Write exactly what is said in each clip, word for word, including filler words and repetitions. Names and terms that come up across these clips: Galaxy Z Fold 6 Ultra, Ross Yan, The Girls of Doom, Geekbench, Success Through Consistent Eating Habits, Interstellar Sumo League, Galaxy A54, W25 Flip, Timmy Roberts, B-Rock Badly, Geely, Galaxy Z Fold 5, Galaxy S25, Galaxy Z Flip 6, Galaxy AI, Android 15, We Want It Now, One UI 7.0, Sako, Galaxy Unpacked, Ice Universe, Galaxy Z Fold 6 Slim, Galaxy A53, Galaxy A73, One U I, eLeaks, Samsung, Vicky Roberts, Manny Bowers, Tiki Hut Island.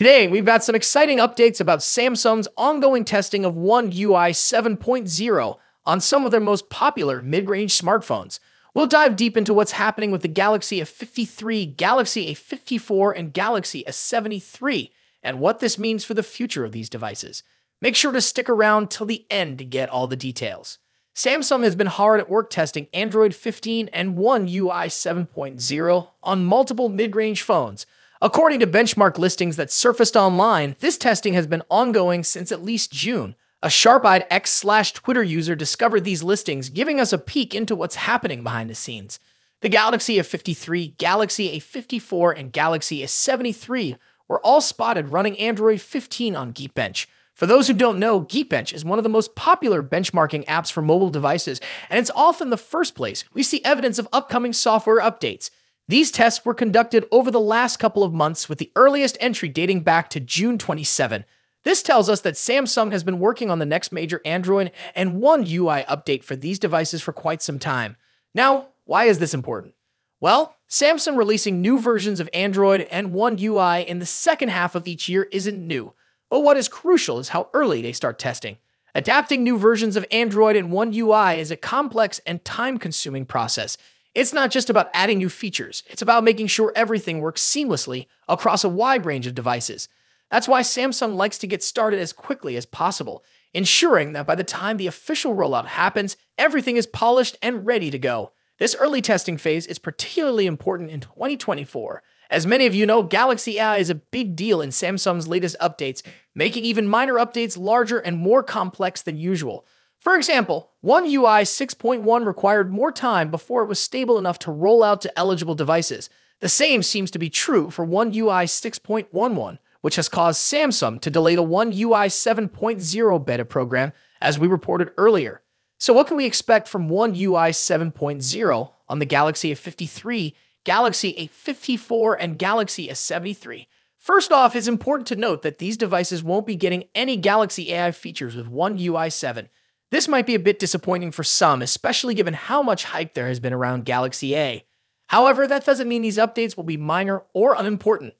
Today, we've got some exciting updates about Samsung's ongoing testing of One U I seven point oh on some of their most popular mid-range smartphones. We'll dive deep into what's happening with the Galaxy A fifty-three, Galaxy A fifty-four, and Galaxy A seventy-three, and what this means for the future of these devices. Make sure to stick around till the end to get all the details. Samsung has been hard at work testing Android fifteen and One U I seven point oh on multiple mid-range phones. According to benchmark listings that surfaced online, this testing has been ongoing since at least June. A sharp-eyed X slash Twitter user discovered these listings, giving us a peek into what's happening behind the scenes. The Galaxy A fifty-three, Galaxy A fifty-four, and Galaxy A seventy-three were all spotted running Android fifteen on Geekbench. For those who don't know, Geekbench is one of the most popular benchmarking apps for mobile devices, and it's often the first place we see evidence of upcoming software updates. These tests were conducted over the last couple of months, with the earliest entry dating back to June twenty-seventh. This tells us that Samsung has been working on the next major Android and One U I update for these devices for quite some time. Now, why is this important? Well, Samsung releasing new versions of Android and One U I in the second half of each year isn't new, but what is crucial is how early they start testing. Adapting new versions of Android and One U I is a complex and time-consuming process. It's not just about adding new features, it's about making sure everything works seamlessly across a wide range of devices. That's why Samsung likes to get started as quickly as possible, ensuring that by the time the official rollout happens, everything is polished and ready to go. This early testing phase is particularly important in twenty twenty-four. As many of you know, Galaxy A I is a big deal in Samsung's latest updates, making even minor updates larger and more complex than usual. For example, One U I six point one required more time before it was stable enough to roll out to eligible devices. The same seems to be true for One U I six point eleven. Which has caused Samsung to delay the One U I seven point oh beta program, as we reported earlier. So what can we expect from One U I seven point oh on the Galaxy A fifty-three, Galaxy A fifty-four, and Galaxy A seventy-three? First off, it's important to note that these devices won't be getting any Galaxy A I features with One U I seven. This might be a bit disappointing for some, especially given how much hype there has been around Galaxy A I. However, that doesn't mean these updates will be minor or unimportant.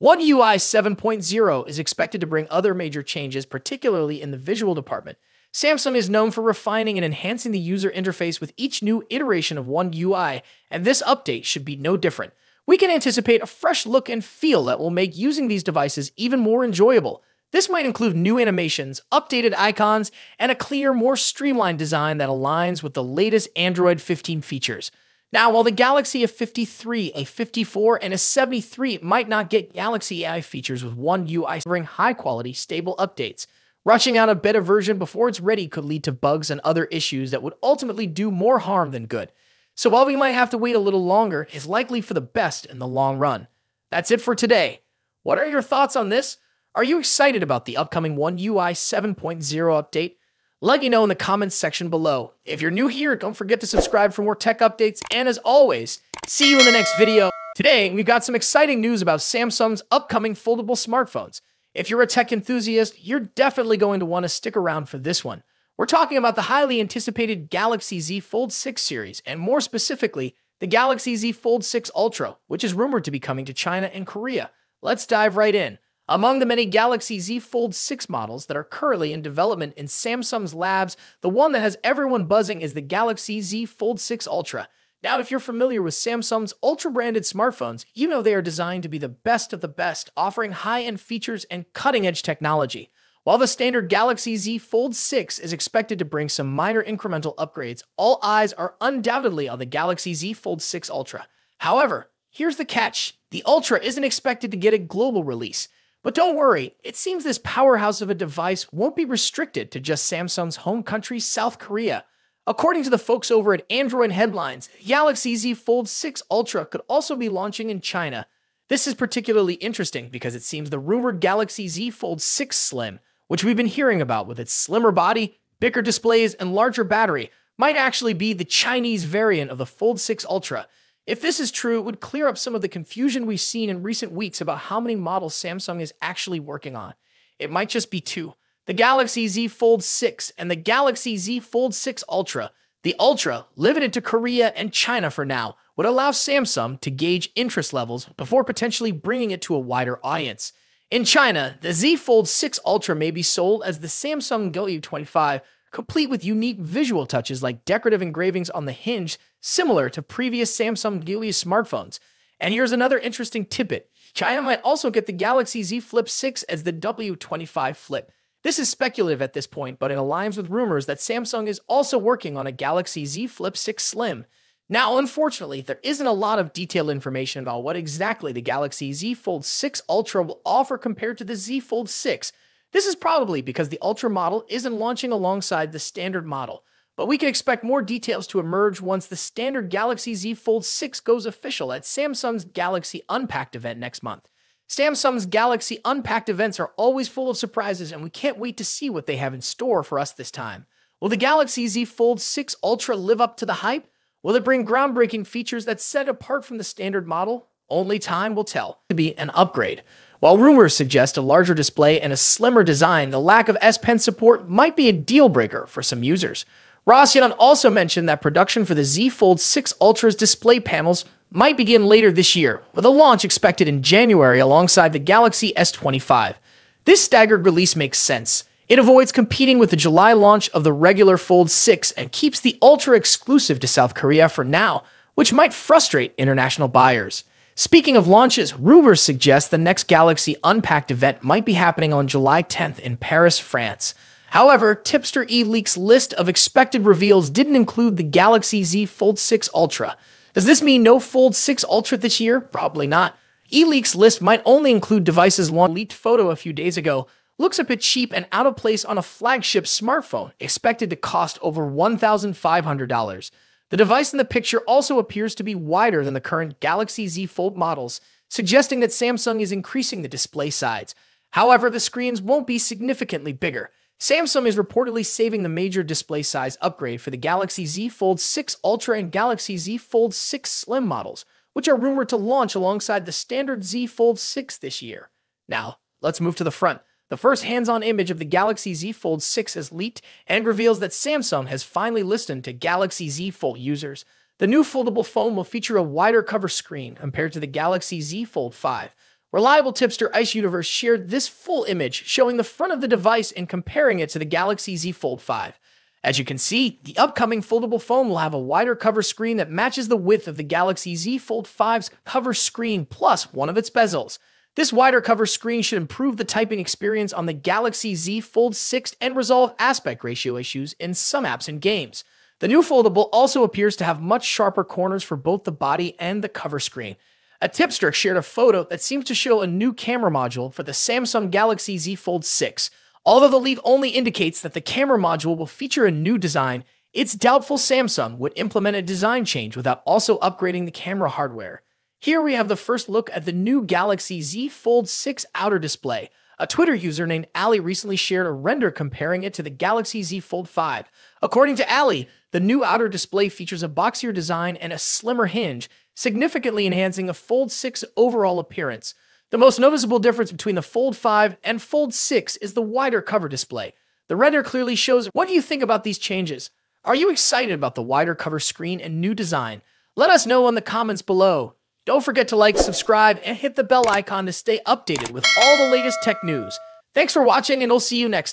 One U I seven point oh is expected to bring other major changes, particularly in the visual department. Samsung is known for refining and enhancing the user interface with each new iteration of One U I, and this update should be no different. We can anticipate a fresh look and feel that will make using these devices even more enjoyable. This might include new animations, updated icons, and a cleaner, more streamlined design that aligns with the latest Android fifteen features. Now, while the Galaxy A fifty-three, A fifty-four, and A seventy-three might not get Galaxy A I features with One U I, bring high-quality, stable updates. Rushing out a beta version before it's ready could lead to bugs and other issues that would ultimately do more harm than good. So while we might have to wait a little longer, it's likely for the best in the long run. That's it for today. What are your thoughts on this? Are you excited about the upcoming One U I seven point oh update? Let me know in the comments section below. If you're new here, don't forget to subscribe for more tech updates, and as always, see you in the next video. Today, we've got some exciting news about Samsung's upcoming foldable smartphones. If you're a tech enthusiast, you're definitely going to want to stick around for this one. We're talking about the highly anticipated Galaxy Z Fold six series, and more specifically, the Galaxy Z Fold six Ultra, which is rumored to be coming to China and Korea. Let's dive right in. Among the many Galaxy Z Fold six models that are currently in development in Samsung's labs, the one that has everyone buzzing is the Galaxy Z Fold six Ultra. Now, if you're familiar with Samsung's Ultra-branded smartphones, you know they are designed to be the best of the best, offering high-end features and cutting-edge technology. While the standard Galaxy Z Fold six is expected to bring some minor incremental upgrades, all eyes are undoubtedly on the Galaxy Z Fold six Ultra. However, here's the catch. The Ultra isn't expected to get a global release. But don't worry, it seems this powerhouse of a device won't be restricted to just Samsung's home country, South Korea. According to the folks over at Android Headlines, Galaxy Z Fold six Ultra could also be launching in China. This is particularly interesting because it seems the rumored Galaxy Z Fold six Slim, which we've been hearing about with its slimmer body, bigger displays, and larger battery, might actually be the Chinese variant of the Fold six Ultra. If this is true, it would clear up some of the confusion we've seen in recent weeks about how many models Samsung is actually working on. It might just be two. The Galaxy Z Fold six and the Galaxy Z Fold six Ultra. The Ultra, limited to Korea and China for now, would allow Samsung to gauge interest levels before potentially bringing it to a wider audience. In China, the Z Fold six Ultra may be sold as the Samsung W twenty-five, complete with unique visual touches like decorative engravings on the hinge, similar to previous Samsung Geely smartphones. And here's another interesting tidbit. China might also get the Galaxy Z Flip six as the W twenty-five Flip. This is speculative at this point, but it aligns with rumors that Samsung is also working on a Galaxy Z Flip six Slim. Now, unfortunately, there isn't a lot of detailed information about what exactly the Galaxy Z Fold six Ultra will offer compared to the Z Fold six. This is probably because the Ultra model isn't launching alongside the standard model, but we can expect more details to emerge once the standard Galaxy Z Fold six goes official at Samsung's Galaxy Unpacked event next month. Samsung's Galaxy Unpacked events are always full of surprises, and we can't wait to see what they have in store for us this time. Will the Galaxy Z Fold six Ultra live up to the hype? Will it bring groundbreaking features that set it apart from the standard model? Only time will tell. To be an upgrade. While rumors suggest a larger display and a slimmer design, the lack of S Pen support might be a deal-breaker for some users. Ross Yan also mentioned that production for the Z Fold six Ultra's display panels might begin later this year, with a launch expected in January alongside the Galaxy S twenty-five. This staggered release makes sense. It avoids competing with the July launch of the regular Fold six and keeps the Ultra exclusive to South Korea for now, which might frustrate international buyers. Speaking of launches, rumors suggest the next Galaxy Unpacked event might be happening on July tenth in Paris, France. However, tipster eLeaks' list of expected reveals didn't include the Galaxy Z Fold six Ultra. Does this mean no Fold six Ultra this year? Probably not. eLeaks' list might only include devices launched. Leaked photo a few days ago looks a bit cheap and out of place on a flagship smartphone, expected to cost over one thousand five hundred dollars. The device in the picture also appears to be wider than the current Galaxy Z Fold models, suggesting that Samsung is increasing the display size. However, the screens won't be significantly bigger. Samsung is reportedly saving the major display size upgrade for the Galaxy Z Fold six Ultra and Galaxy Z Fold six Slim models, which are rumored to launch alongside the standard Z Fold six this year. Now, let's move to the front. The first hands-on image of the Galaxy Z Fold six has leaked and reveals that Samsung has finally listened to Galaxy Z Fold users. The new foldable phone will feature a wider cover screen compared to the Galaxy Z Fold five. Reliable tipster Ice Universe shared this full image, showing the front of the device and comparing it to the Galaxy Z Fold five. As you can see, the upcoming foldable phone will have a wider cover screen that matches the width of the Galaxy Z Fold five's cover screen plus one of its bezels. This wider cover screen should improve the typing experience on the Galaxy Z Fold six and resolve aspect ratio issues in some apps and games. The new foldable also appears to have much sharper corners for both the body and the cover screen. A tipster shared a photo that seems to show a new camera module for the Samsung Galaxy Z Fold six. Although the leak only indicates that the camera module will feature a new design, it's doubtful Samsung would implement a design change without also upgrading the camera hardware. Here we have the first look at the new Galaxy Z Fold six outer display. A Twitter user named Ali recently shared a render comparing it to the Galaxy Z Fold five. According to Ali, the new outer display features a boxier design and a slimmer hinge, significantly enhancing a Fold six overall appearance. The most noticeable difference between the Fold five and Fold six is the wider cover display. The render clearly shows. What do you think about these changes? Are you excited about the wider cover screen and new design? Let us know in the comments below. Don't forget to like, subscribe, and hit the bell icon to stay updated with all the latest tech news. Thanks for watching, and I'll see you next time.